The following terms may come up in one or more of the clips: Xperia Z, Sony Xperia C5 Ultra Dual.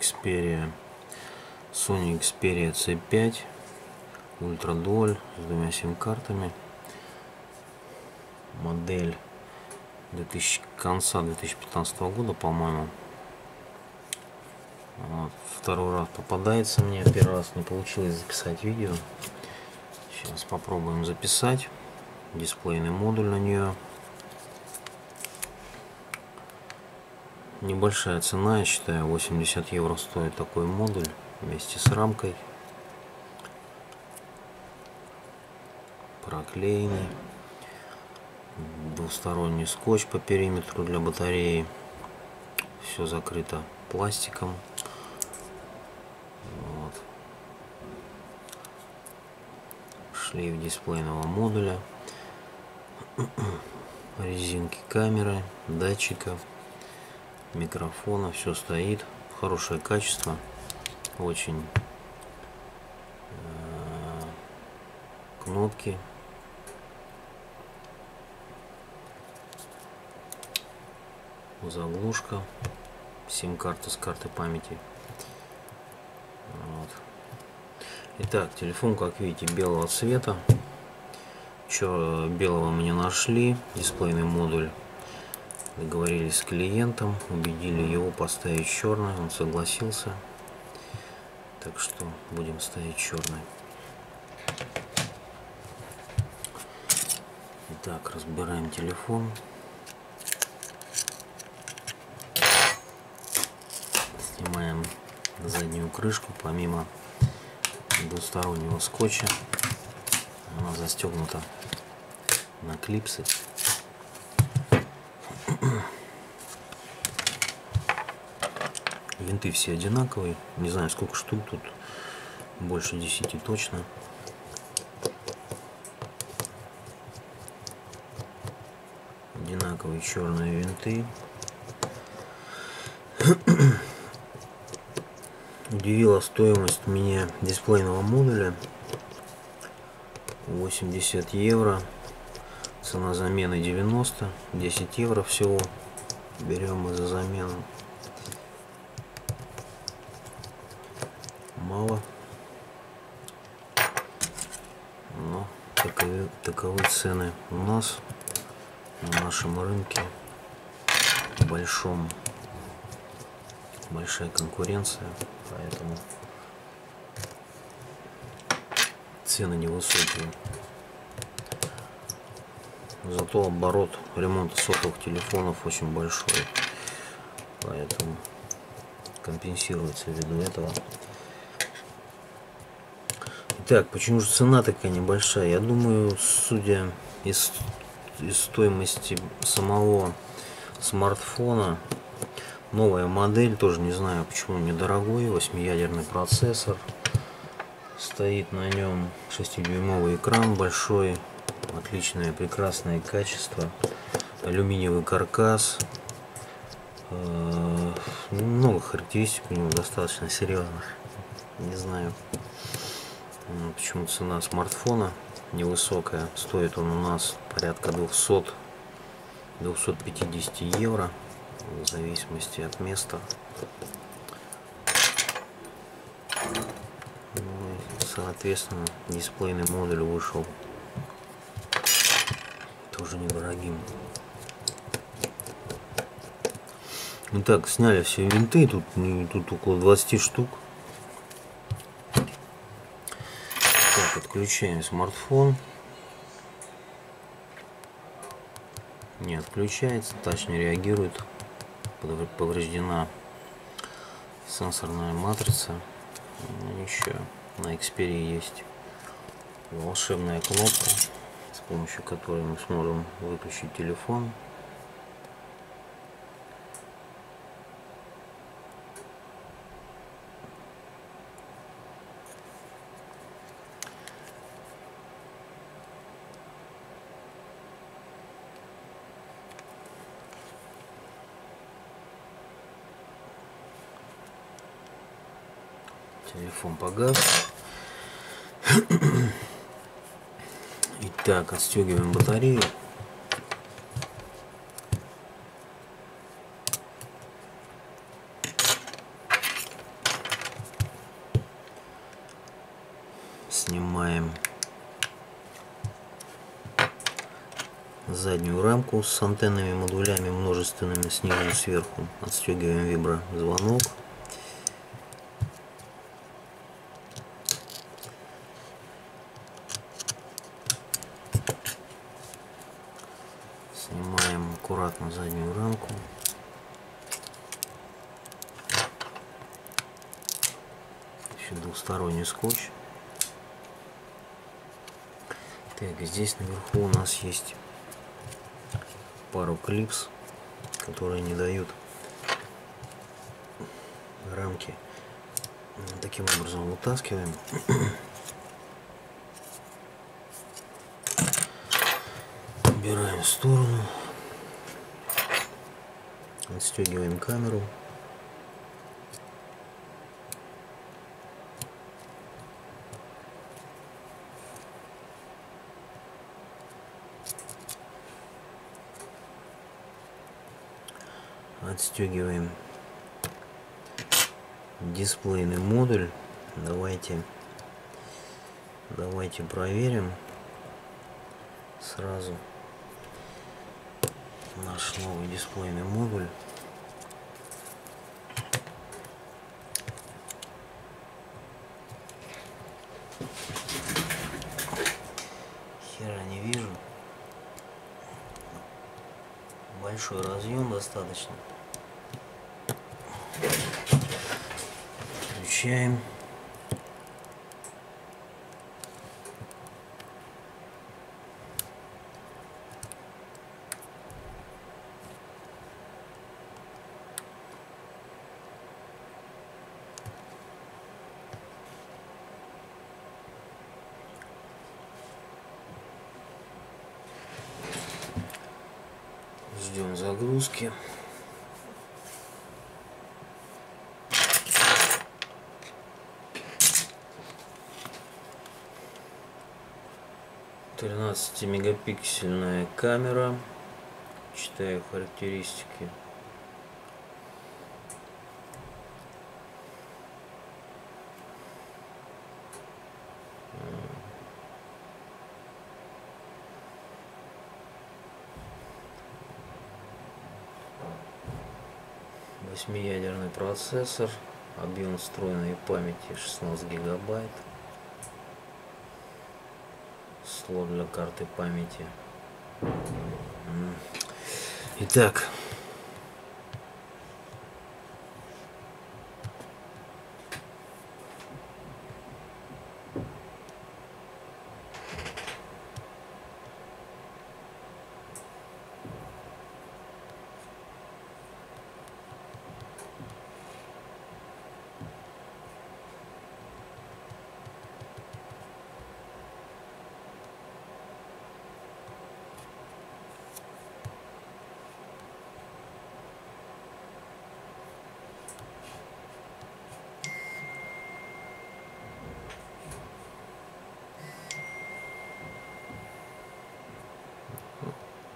Xperia, Sony Xperia C5 Ultra Dual с двумя сим-картами, модель конца 2015 года, по-моему. Вот, второй раз попадается мне, первый раз не получилось записать видео. Сейчас попробуем записать. Дисплейный модуль на нее. Небольшая цена, я считаю, 80 евро стоит такой модуль вместе с рамкой. Проклеенный. Двусторонний скотч по периметру для батареи. Все закрыто пластиком. Вот. Шлейф дисплейного модуля, резинки камеры, датчиков, микрофона, все стоит. Хорошее качество, очень кнопки. Заглушка, сим-карта с карты памяти. Вот. Итак, телефон, как видите, белого цвета. Белого мы не нашли. Дисплейный модуль. Договорились с клиентом, убедили его поставить черный, он согласился. Так что будем ставить черный. Итак, разбираем телефон. Снимаем заднюю крышку. Помимо двустороннего скотча, она застегнута на клипсы. Винты все одинаковые. Не знаю, сколько штук тут. Больше 10 точно. Одинаковые черные винты. Удивила стоимость меня дисплейного модуля, 80 евро, цена замены 90, 10 евро всего, берем мы за замену, мало, но таковы цены у нас на нашем рынке большом. Большая конкуренция, поэтому цены невысокие. Зато оборот ремонта сотовых телефонов очень большой, поэтому компенсируется ввиду этого. Итак, почему же цена такая небольшая? Я думаю, судя из стоимости самого смартфона. Новая модель, тоже не знаю, почему недорогой, 8-ядерный процессор, стоит на нем 6-дюймовый экран большой, отличное, прекрасное качество, алюминиевый каркас, много характеристик у него достаточно серьезных, не знаю, почему цена смартфона невысокая, стоит он у нас порядка 200-250 евро. В зависимости от места. Ну и, соответственно, дисплейный модуль вышел тоже недорогим. Итак, сняли все винты, тут около 20 штук. Так, отключаем смартфон. Не отключается, тач не реагирует. Повреждена сенсорная матрица. Ну, еще на Xperia есть волшебная кнопка, с помощью которой мы сможем выключить телефон. Телефон погас. Итак, отстегиваем батарею. заднюю рамку с антенными модулями множественными снизу и сверху. Отстегиваем виброзвонок. Снимаем аккуратно заднюю рамку. Еще двухсторонний скотч. Так, здесь наверху у нас есть пару клипс, которые не дают рамки. Таким образом вытаскиваем. Убираем в сторону. Отстегиваем камеру. Отстегиваем дисплейный модуль. Давайте проверим сразу наш новый дисплейный модуль. Хера не вижу, большой разъем достаточно. Включаем. Ждем загрузки. Мегапиксельная камера, читаю характеристики. Восьмиядерный процессор, объем встроенной памяти 16 гигабайт. Слот для карты памяти. Итак,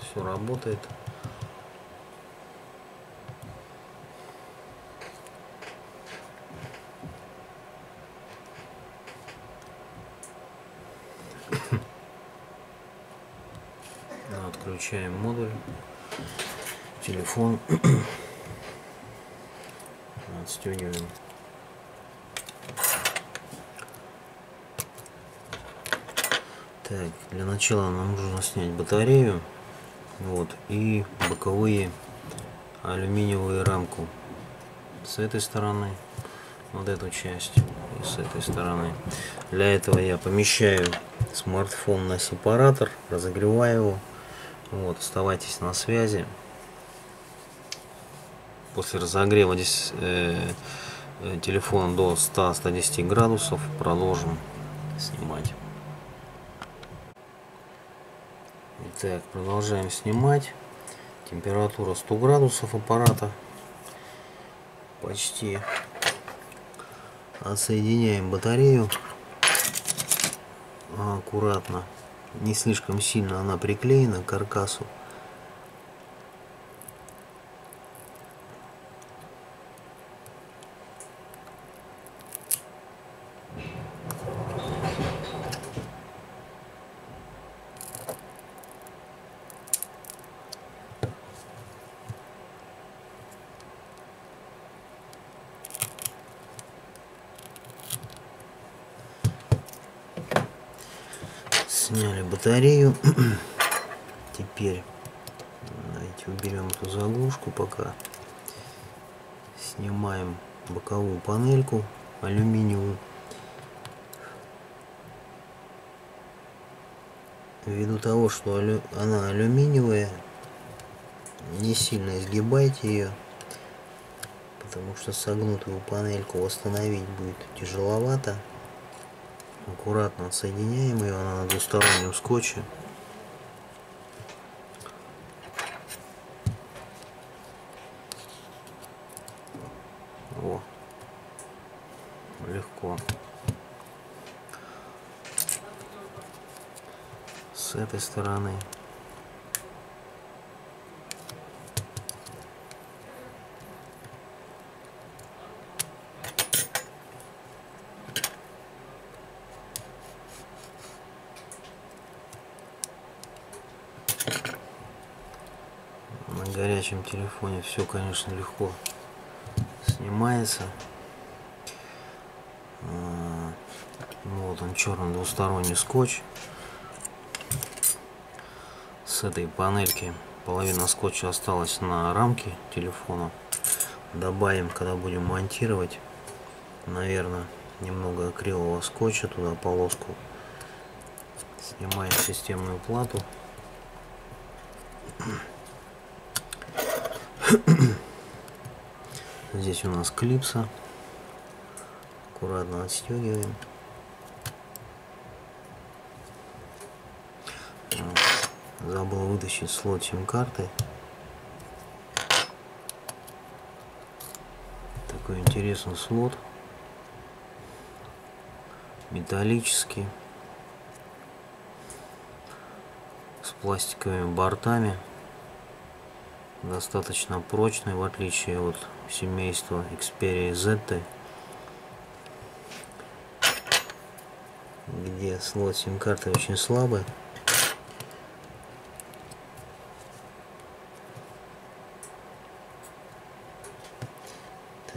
все работает. Отключаем модуль, телефон, отстегиваем. Так, для начала нам нужно снять батарею. Вот, и боковые алюминиевую рамку с этой стороны, вот эту часть, и с этой стороны. Для этого я помещаю смартфон на сепаратор, разогреваю его. Вот, оставайтесь на связи. После разогрева здесь телефон до 100-110 градусов продолжим снимать. Так, продолжаем снимать. Температура 100 градусов аппарата. Почти. Отсоединяем батарею. Аккуратно. Не слишком сильно она приклеена к каркасу. Сняли батарею. Теперь давайте уберем эту заглушку пока. Снимаем боковую панельку алюминиевую. Ввиду того, что она алюминиевая, не сильно изгибайте ее, потому что согнутую панельку восстановить будет тяжеловато. Аккуратно отсоединяем ее, она на двустороннем скотче. О, легко. С этой стороны. На горячем телефоне все, конечно, легко снимается. Вот он, черный двусторонний скотч. С этой панельки половина скотча осталась на рамке телефона. Добавим, когда будем монтировать, наверное, немного акрилового скотча туда, полоску. Снимаем системную плату. Здесь у нас клипса. Аккуратно отстегиваем. Забыл вытащить слот сим-карты. Такой интересный слот. Металлический. С пластиковыми бортами. Достаточно прочный, в отличие от семейства Xperia Z, где слот сим-карты очень слабый.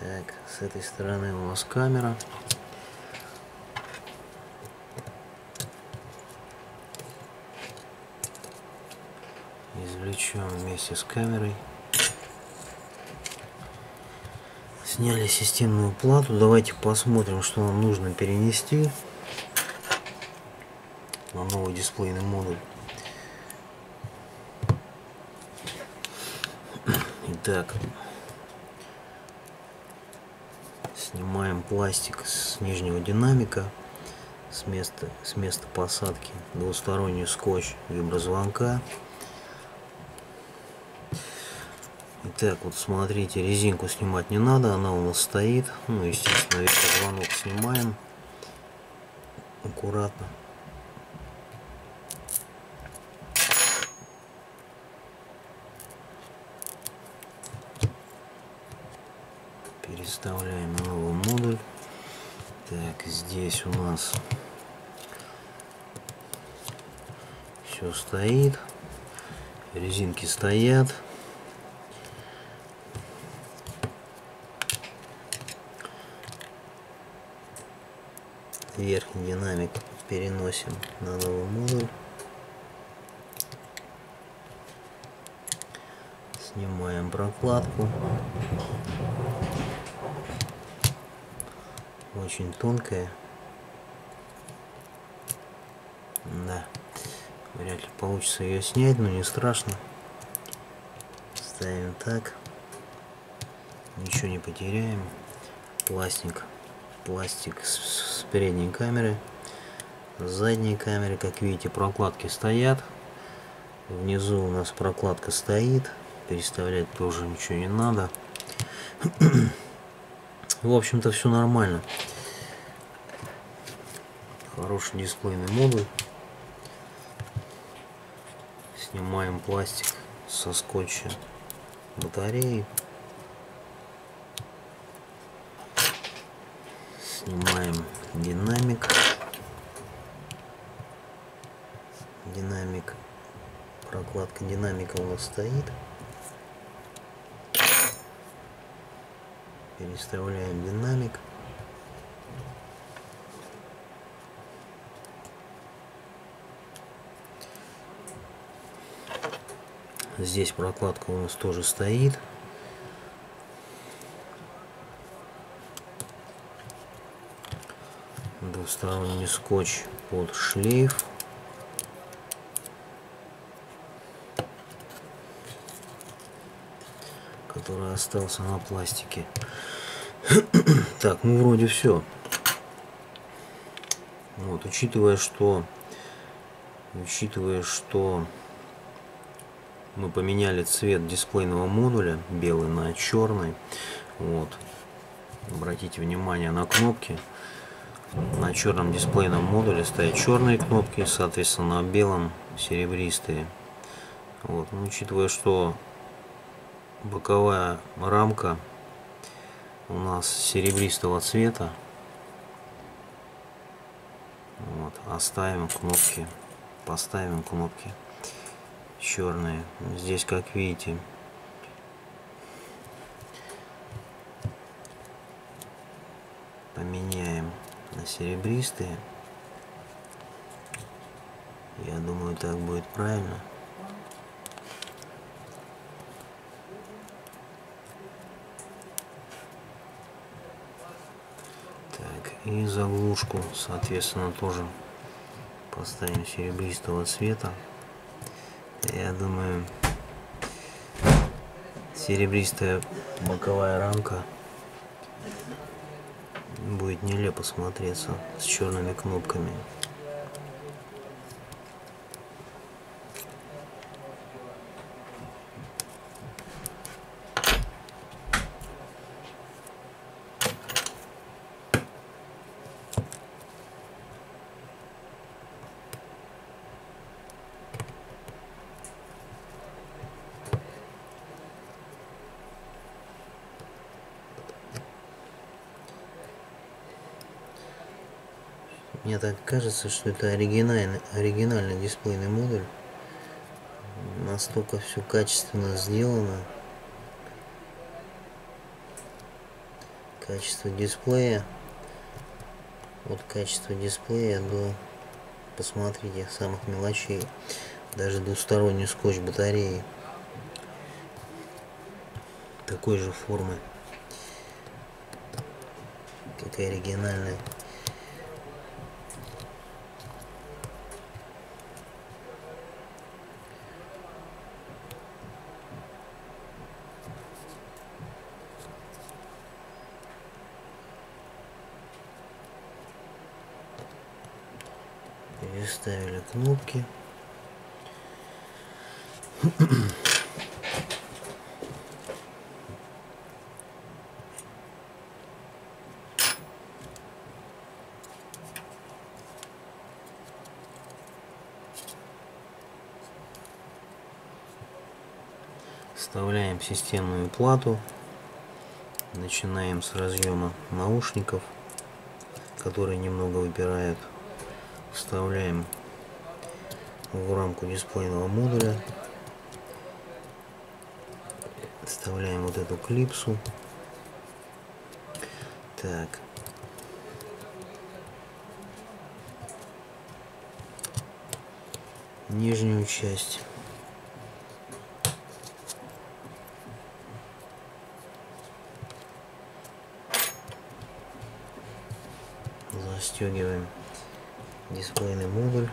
Так, с этой стороны у нас камера. Извлечем вместе с камерой. Сняли системную плату. Давайте посмотрим, что нам нужно перенести на новый дисплейный модуль. Итак, снимаем пластик с нижнего динамика, с места посадки, двусторонний скотч виброзвонка. Итак, вот смотрите, резинку снимать не надо, она у нас стоит. Ну, естественно, виброзвонок снимаем аккуратно. Переставляем новый модуль. Так, здесь у нас все стоит, резинки стоят. Верхний динамик переносим на новый модуль. Снимаем прокладку. Очень тонкая. Да. Вряд ли получится ее снять, но не страшно. Ставим так. Ничего не потеряем. Пластик с передней камеры. С задней камеры, как видите, прокладки стоят. Внизу у нас прокладка стоит. Переставлять тоже ничего не надо. В общем-то, все нормально. Хороший дисплейный модуль. Снимаем пластик со скотча батареи. Снимаем динамик. Прокладка динамика у нас стоит. Переставляем динамик. Здесь прокладка у нас тоже стоит. Двусторонний скотч под шлейф. Который остался на пластике. Так, ну вроде все. Вот, учитывая, что мы поменяли цвет дисплейного модуля, белый на черный, вот, обратите внимание на кнопки. На черном дисплейном модуле стоят черные кнопки, соответственно, на белом серебристые. Вот, ну, учитывая, что боковая рамка у нас серебристого цвета, вот, поставим кнопки черные. Здесь, как видите, поменяем на серебристые. Я думаю, так будет правильно. Так, и заглушку, соответственно, тоже поставим серебристого цвета. Я думаю, серебристая боковая рамка будет нелепо смотреться с черными кнопками. Мне так кажется, что это оригинальный дисплейный модуль. Настолько все качественно сделано. Качество дисплея. От качества дисплея до, посмотрите, самых мелочей. Даже двусторонний скотч батареи такой же формы, как и оригинальный. Переставили кнопки. Вставляем системную плату. Начинаем с разъема наушников, которые немного выпирают. Вставляем в рамку дисплейного модуля, вставляем вот эту клипсу. Так, нижнюю часть. Застегиваем дисплейный модуль,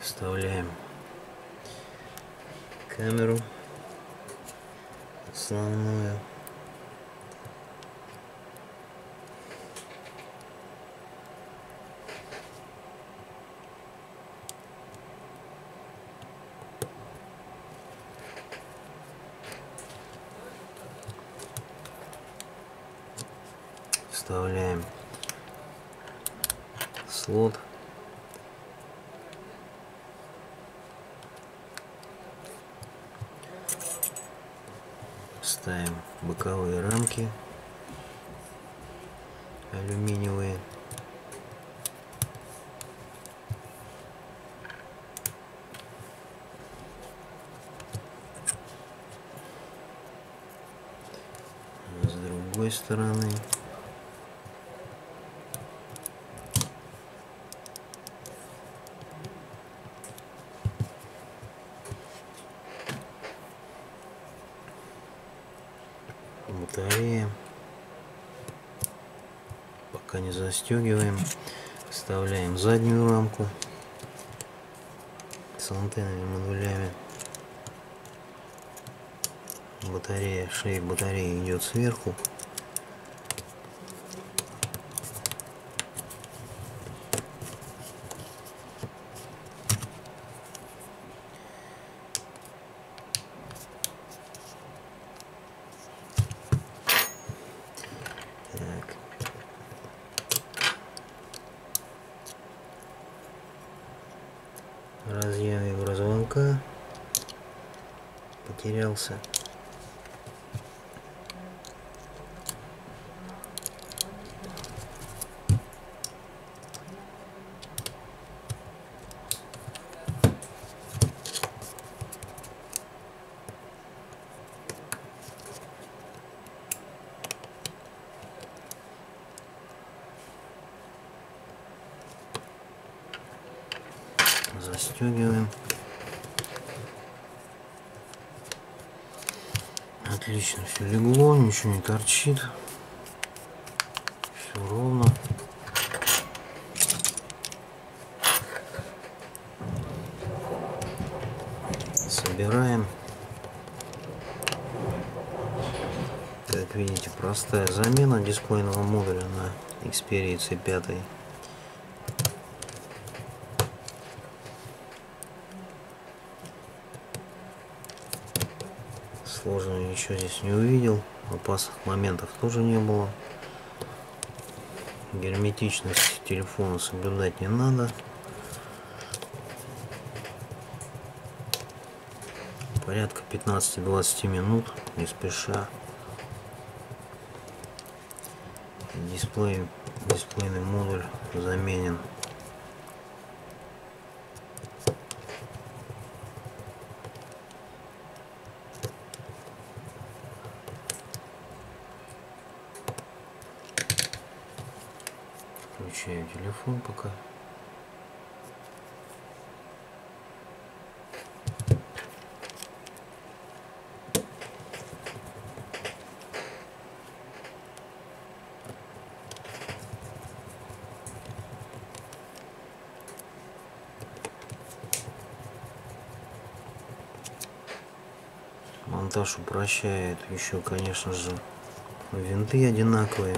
вставляем камеру основную, вставляем слот, ставим боковые рамки алюминиевые, с другой стороны. батарея. Пока не застегиваем. Вставляем заднюю рамку с антенными модулями. Батарея, шея батареи идет сверху. Разъем звонка потерялся. Застегиваем. Отлично, все легло, ничего не торчит, все ровно. Собираем. Как видите, простая замена дисплейного модуля на Xperia C5. Сложного ничего здесь не увидел, опасных моментов тоже не было. Герметичность телефона соблюдать не надо, порядка 15-20 минут, не спеша. Дисплейный модуль заменен. Включаю телефон пока. Монтаж упрощает еще, конечно же, винты одинаковые.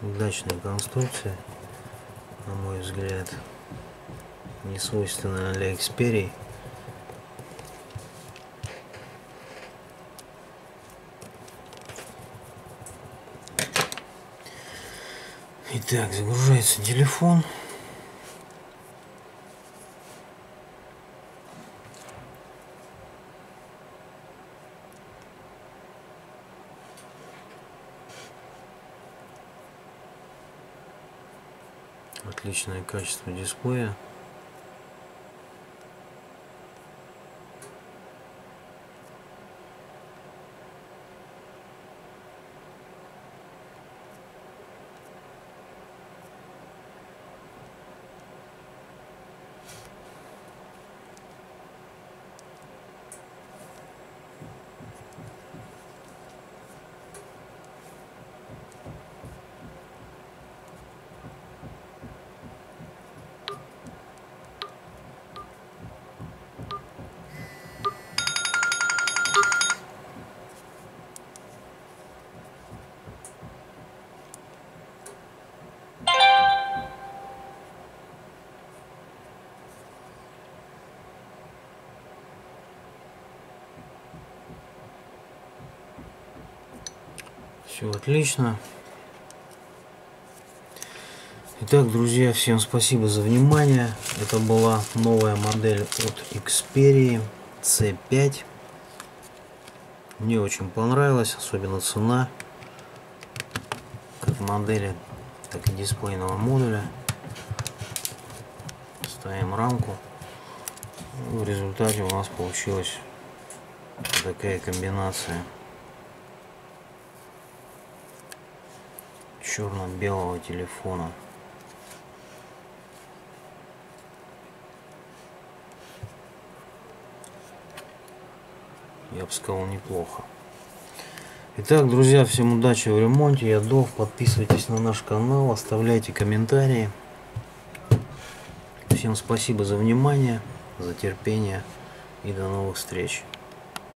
Удачная конструкция, на мой взгляд, не свойственная для Xperia. Итак, загружается телефон. Отличное качество дисплея. Все отлично. Итак, друзья, всем спасибо за внимание. Это была новая модель от Xperia C5. Мне очень понравилась, особенно цена. Как модели, так и дисплейного модуля. Ставим рамку. В результате у нас получилась такая комбинация. черно-белого телефона. Я бы сказал, неплохо. Итак, друзья, всем удачи в ремонте. Я Дов. Подписывайтесь на наш канал, оставляйте комментарии. Всем спасибо за внимание, за терпение и до новых встреч.